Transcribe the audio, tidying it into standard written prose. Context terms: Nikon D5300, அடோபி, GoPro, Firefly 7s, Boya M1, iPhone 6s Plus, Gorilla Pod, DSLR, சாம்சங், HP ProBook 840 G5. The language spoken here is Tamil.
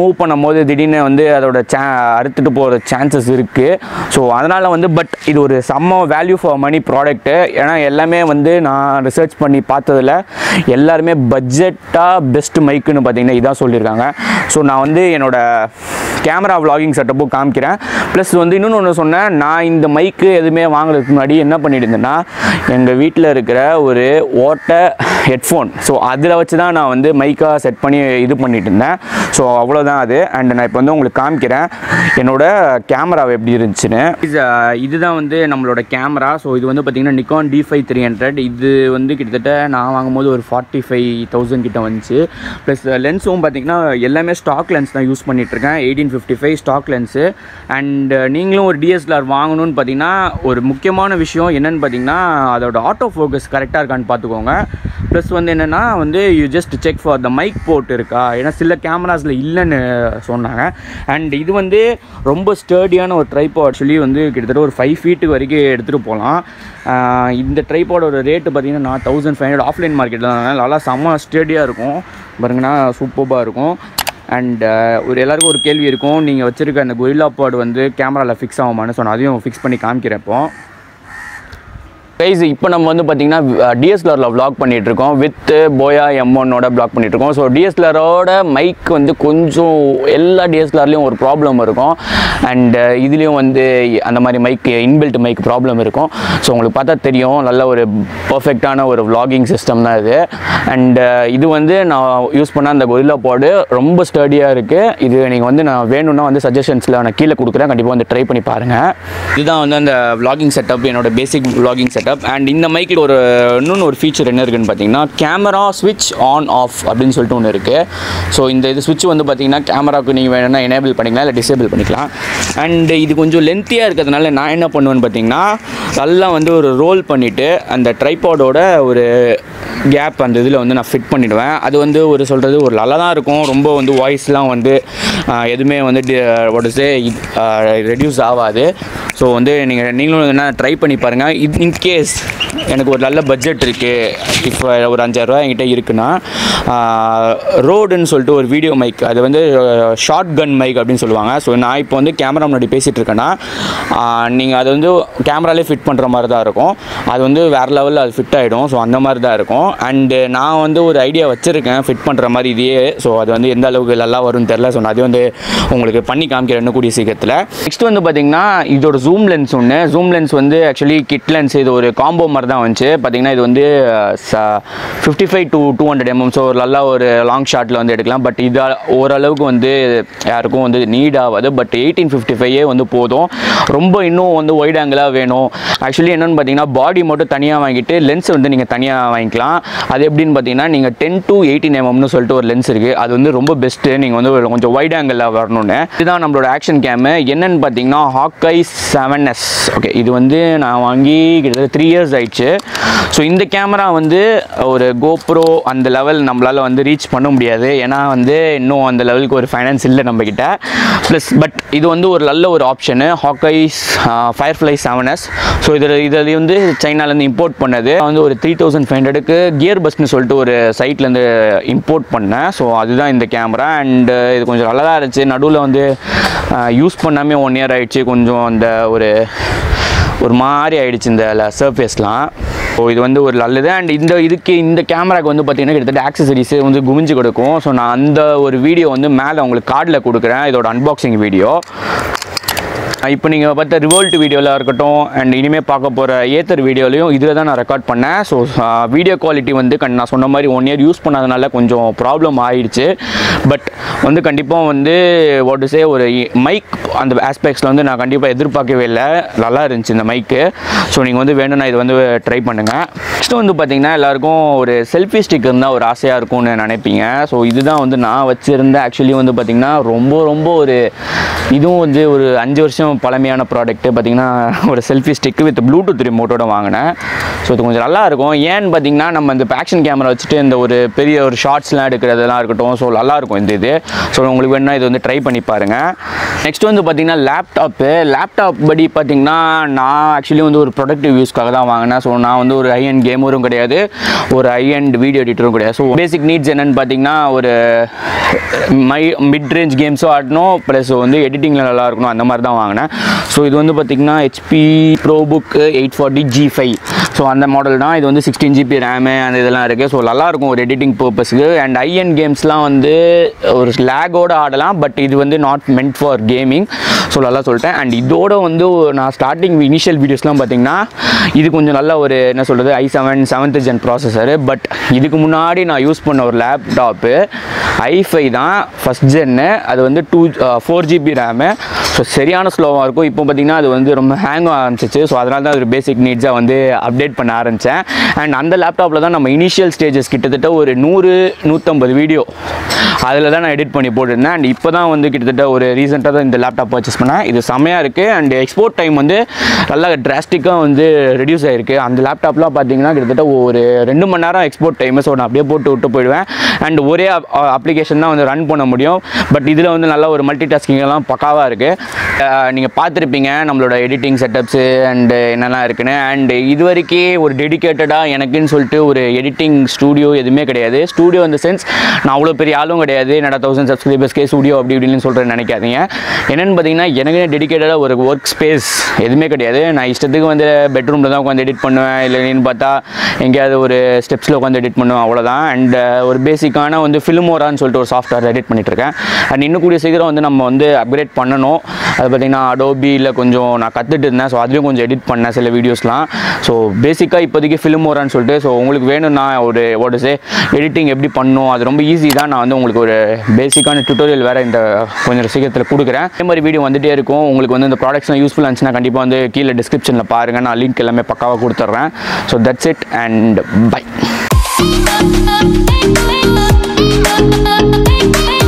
Move பண்ணும்போது திடினே வந்து அதோட அறுத்துட்டு போற chances இருக்கு. சோ அதனால வந்து பட் இது ஒரு சம்ம வேல்யூ ஃபார் மணி ப்ராடக்ட். ஏனா எல்லாமே வந்து நான் ரிசர்ச் பண்ணி பார்த்ததுல எல்லாரும் பட்ஜெட்டா பெஸ்ட் மைக்னு பாத்தீங்கன்னா இத சொல்லிருக்காங்க. சோ நான் வந்து என்னோட கேமரா vlogging செட்டப் காமிக்கிறேன். ப்ளஸ் வந்து இன்னொன்னு சொன்னா நான் இந்த மைக் எதுமே வாங்குறதுக்கு முன்னாடி என்ன பண்ணிட்டேன்னா எங்க வீட்ல இருக்கிற ஒரு வாட்டர் ஹெட்போன். சோ அதுல வச்சு தான் நான் வந்து மைக்கா செட் பண்ணி இது பண்ணிட்டேன். So avladhaan adu and na ipo ungalku kaamikkiren enoda camera eppadi irundhuchune idhaan vende nammaloda camera. So idu vende pathina Nikon D5300 idu vende kittatta na vaangumbodhu or 45000 kitta vanchu. Plus lens um pathina ellame stock lens na use panniterken 1855 stock lens. And neengalum or DSLR vaanganu nu pathina or mukkiyamaana vishayam enna nu pathina adoda auto focus correct ah irukanu paathukonga. Plus vende enna na vende you just check for the mic port iruka ena silla camera and this one is a sturdy tripod, actually 5 feet this tripod rate is 1500 offline market la sturdy super. And ellarukum oru kelvi irukum neenga vechirukka and Gorilla Pod camera la fix aaguma so adhiyum fix panni kaamikkirepo. Guys, now we are doing DSLR vlog with Boya M1 vlog. So DSLR mic is a problem and this mic is inbuilt mic problem. So you know it's a perfect vlogging system and this is used the Gorilla Pod very sturdy. You suggestions try. This is the vlogging setup, the basic vlogging setup. And in the mic or no feature enna irukku nu pathina camera switch on off appdin solittu one irukku. So indha switch vandu pathina camera ku neenga venana enable pannikalam illa disable pannikalam. And idu konjam lengthy ah irukkadanaala na enna pannuven pathina alla vandu or roll pannittu and the tripod oda or gap and idhila vandu na fit panniduven. Adu vandu or solradhu or lalla da irukum romba vandu voice la vandu edume vandu what to say reduce avadhu. So vandu neengalum try panni paarenga in case enak or lalla budget iruke if or 5000 engitta irukna road nu solittu or video mic adu vandu shotgun mic appdin solluvanga. So na ipo vandu camera munadi pesittu irukena neenga adu vandu camera la fit pandra mari da irukum adu vandu vera level la fit aidum. So andha mari da irukum and na vandu or idea vechiruken fit pandra mari idiye. So adu vandu endha alavukku lalla varun therilla so adu vandu ungalku panni kaamikira enna koodi seekathila. Next vandu pathina idoda zoom lens one zoom lens vandu actually kit lens idu ஒரு காம்போ மாதிரி தான் வந்துச்சு. பாத்தீங்கன்னா இது வந்து 55 to 200 mm. சோ நல்ல ஒரு லாங் ஷாட்ல வந்து எடுக்கலாம். பட் இது ஓரளவுக்கு வந்து யாருக்கும் வந்து நீட் ஆகாது. பட் 1855 வந்து போதும். ரொம்ப இன்னும் வந்து wide angle வேணும். एक्चुअली என்னன்னு பாத்தீங்கன்னா பாடி மட்டும் தனியா வாங்கிட்டு லென்ஸ் வந்து நீங்க தனியா வாங்கிக்கலாம். அது எப்படின்னு பாத்தீங்கன்னா நீங்க 10 to 18 mm னு சொல்லிட்டு ஒரு லென்ஸ் இருக்கு. அது வந்து ரொம்ப பெஸ்ட். நீங்க வந்து கொஞ்சம் wide angle வரணும்னு. இதுதான் நம்மளோட ஆக்ஷன் கேம். என்னன்னு பாத்தீங்கன்னா Firefly 7s. ஓகே இது வந்து நான் வாங்கி 3 years ஆயிடுச்சு. So இந்த கேமரா வந்து ஒரு GoPro அந்த லெவல் நம்மளால வந்து ரீச் பண்ண முடியாது. ஏனா வந்து இன்னும் அந்த லெவலுக்கு ஒரு ஃபைனான்ஸ் இல்ல நம்ம கிட்ட. Plus பட் இது வந்து ஒரு நல்ல ஒரு option Hawkeye Firefly 7s. So இது வந்து சைனால இருந்து இம்போர்ட் பண்ணது. வந்து ஒரு 3500 க்கு கியர் பஸ்னு சொல்லிட்டு ஒரு சைட்ல இருந்து இம்போர்ட் பண்ணேன். சோ அதுதான் இந்த கேமரா and இது கொஞ்சம் நல்லதா இருந்துச்சு. நடுவுல வந்து யூஸ் பண்ணாமே 1 year ஆயிடுச்சு. கொஞ்சம் அந்த ஒரு மாரி ஆயிடுச்சு இந்த சர்ஃபேஸ்லாம். ஸோ இது வந்து ஒரு நல்லது. அண்ட் இந்த கேமராக்கு வந்து பார்த்தீங்கன்னா கிட்டத்தட்ட ஆக்சசரிஸ் வந்து குமிஞ்சு கொடுக்கும். ஸோ நான் அந்த ஒரு வீடியோ வந்து மேலே உங்களுக்கு கார்டில் கொடுக்குறேன் இதோட அன்பாக்சிங் வீடியோ. இப்போ நீங்கள் பார்த்த ரிவோல்ட் வீடியோவில் இருக்கட்டும் அண்ட் இனிமேல் பார்க்க போகிற ஏத்தர் வீடியோலையும் இதில் தான் நான் ரெக்கார்ட் பண்ணேன். ஸோ வீடியோ குவாலிட்டி வந்து நான் சொன்ன மாதிரி 1 year யூஸ் பண்ணாதனால கொஞ்சம் ப்ராப்ளம் ஆயிடுச்சு. பட் வந்து கண்டிப்பாக வந்து வாட் டு சே ஒரு மைக் அந்த ஆஸ்பெக்ட்ஸில் வந்து நான் கண்டிப்பாக எதிர்பார்க்கவே இல்லை, நல்லா இருந்துச்சு இந்த மைக்கு. ஸோ நீங்கள் வந்து வேணும்னா இது வந்து ட்ரை பண்ணுங்கள். நெக்ஸ்ட் வந்து பார்த்திங்கன்னா எல்லாேருக்கும் ஒரு செல்ஃபி ஸ்டிக் இருந்தால் ஒரு ஆசையாக இருக்கும்னு நினைப்பீங்க. ஸோ இதுதான் வந்து நான் வச்சுருந்த ஆக்சுவலி வந்து பார்த்திங்கன்னா ரொம்ப ஒரு இதுவும் வந்து ஒரு 5 வருஷம் பழமையான ப்ராடக்ட்டு பார்த்திங்கன்னா ஒரு செல்ஃபி ஸ்டிக்கு வித் ப்ளூடூத் ரிமோட்டோட வாங்கினேன். ஸோ இது கொஞ்சம் நல்லாயிருக்கும். ஏன்னு பார்த்திங்கன்னா நம்ம இந்த ஆக்ஷன் கேமரா வச்சுட்டு இந்த ஒரு பெரிய ஒரு ஷார்ட்ஸ்லாம் எடுக்கிறதெல்லாம் இருக்கட்டும். ஸோ நல்லாயிருக்கும் இந்த இது. ஸோ உங்களுக்கு வேணுன்னா இது வந்து ட்ரை பண்ணி பாருங்கள். நெக்ஸ்ட் வந்து பார்த்திங்கன்னா லேப்டாப் படி பார்த்திங்கன்னா நான் ஆக்சுவலி வந்து ஒரு ப்ரொடக்டிவ் யூஸ்க்காக தான் வாங்கினேன். ஸோ நான் வந்து ஒரு ஹை அண்ட் கேமரும் கிடையாது, ஒரு ஹை அண்ட் வீடியோ எடிட்டரும் கிடையாது. ஸோ பேசிக் நீட்ஸ் என்னென்னு பார்த்திங்கன்னா ஒரு மிட் ரேஞ்ச் கேம்ஸும் ஆடணும், ப்ளஸ் வந்து எடிட்டிங்கில் நல்லா இருக்கணும், அந்த மாதிரி தான் வாங்கினேன். ஸோ இது வந்து பார்த்திங்கன்னா HP ProBook 840 G5. ஸோ அந்த மாடல் தான். இது வந்து 16 GB ரேமு அந்த இதெல்லாம் இருக்குது. ஸோ நல்லாயிருக்கும் ஒரு எடிட்டிங் பர்பஸுக்கு. அண்ட் ஐஎன் கேம்ஸ்லாம் வந்து ஒரு ஸ்லாகோடு ஆடலாம். பட் இது வந்து not meant for gaming. So நல்லா சொல்லிட்டேன். அண்ட் இதோட வந்து நான் ஸ்டார்டிங் இனிஷியல் வீடியோஸ்லாம் பார்த்திங்கன்னா இது கொஞ்சம் நல்ல ஒரு என்ன சொல்கிறது i7 7th gen processor. But இதுக்கு முன்னாடி நான் யூஸ் பண்ண ஒரு லேப்டாப்பு i5 தான் 1st gen. அது வந்து 4 GB ரேமு. ஸோ சரியான ஸ்லோவாக இருக்கும். இப்போ பார்த்திங்கன்னா அது வந்து ரொம்ப ஹேங் ஆரம்பிச்சிச்சு. ஸோ அதனால தான் ஒரு பேசிக் நீட்ஸாக வந்து அப்டேட் பண்ண ஆரம்பித்தேன். அண்ட் அந்த லேப்டாப்பில் தான் நம்ம இனிஷியல் ஸ்டேஜஸ் கிட்டத்தட்ட ஒரு 100-150 வீடியோ அதில் தான் நான் எடிட் பண்ணி போட்டுருந்தேன். அண்ட் இப்போ தான் வந்து கிட்டத்தட்ட ஒரு ரீசெண்டாக தான் இந்த லேப்டாப் பர்ச்சேஸ் பண்ணேன். இது செம்மையாக இருக்குது. அண்ட் எக்ஸ்போர்ட் டைம் வந்து நல்லா டிராஸ்டிக்காக வந்து ரெடியூஸ் ஆகிருக்கு. அந்த லேப்டாப்லாம் பார்த்திங்கன்னா கிட்டத்தட்ட ஒரு 2 மணி நேரம் எக்ஸ்போர்ட் டைம். ஸோ நான் அப்படியே போட்டு விட்டு போயிடுவேன். அண்ட் ஒரே அப்ளிகேஷன் தான் வந்து ரன் பண்ண முடியும். பட் இதில் வந்து நல்லா ஒரு மல்டி டாஸ்கிங்கெல்லாம் பக்காவாக இருக்குது. நீங்கள் பார்த்துருப்பீங்க நம்மளோட எடிட்டிங் செட்டப்ஸு அண்டு என்னெல்லாம் இருக்குன்னு. அண்டு இது வரைக்கும் ஒரு டெடிக்கேட்டடாக எனக்குன்னு சொல்லிட்டு ஒரு எடிட்டிங் ஸ்டூடியோ எதுவுமே கிடையாது. ஸ்டூடியோ இந்த சென்ஸ் நான் அவ்வளோ பெரிய ஆளும் கிடையாது. என்னோட 1000 சப்ஸ்கிரைபர்ஸ்க்கே ஸ்டூடியோ அப்படி இப்படின்னு சொல்கிறேன்னு நினைக்காதீங்க. என்னென்னு பார்த்தீங்கன்னா எனக்கு டெடிக்கேட்டடாக ஒரு ஒர்க் ஸ்பேஸ் எதுவுமே கிடையாது. நான் இஷ்டத்துக்கு வந்து பெட்ரூமில் தான் உட்காந்து எடிட் பண்ணுவேன். இல்லைன்னு பார்த்தா எங்கேயாவது ஒரு ஸ்டெப்ஸில் உட்காந்து எடிட் பண்ணுவேன், அவ்வளோதான். அண்ட் ஒரு பேசிக்கான வந்து ஃபிலிமோரான்னு சொல்லிட்டு ஒரு சாஃப்ட்வேர் எடிட் பண்ணிட்டுருக்கேன். அண்ட் இன்னும் கூடிய சீக்கிரம் வந்து நம்ம வந்து அப்கிரேட் பண்ணணும். அது பார்த்திங்கன்னா அடோபியில் கொஞ்சம் நான் கற்றுட்டு இருந்தேன். ஸோ அதுலேயும் கொஞ்சம் எடிட் பண்ணேன் சில வீடியோஸ்லாம். ஸோ பேசிக்காக இப்போதைக்கு ஃபிலிமோரான்னு சொல்லிட்டு. ஸோ உங்களுக்கு வேணும்னா ஒரு வாட்ஸே எடிட்டிங் எப்படி பண்ணணும் அது ரொம்ப ஈஸி தான். நான் வந்து உங்களுக்கு ஒரு பேசிக்கான டியூட்டோரியல் வேறு இந்த கொஞ்சம் சீக்கிரத்தில் கொடுக்குறேன். அதே மாதிரி வீடியோ வந்துகிட்டே இருக்கும். உங்களுக்கு வந்து இந்த ப்ராடக்ட்ஸ்லாம் யூஸ்ஃபுல்லாக இருந்துச்சுன்னா கண்டிப்பாக வந்து கீழே டிஸ்கிரிப்ஷனில் பாருங்கள். நான் லிங்க் எல்லாமே பக்காவாக கொடுத்துட்றேன். So that's it and by.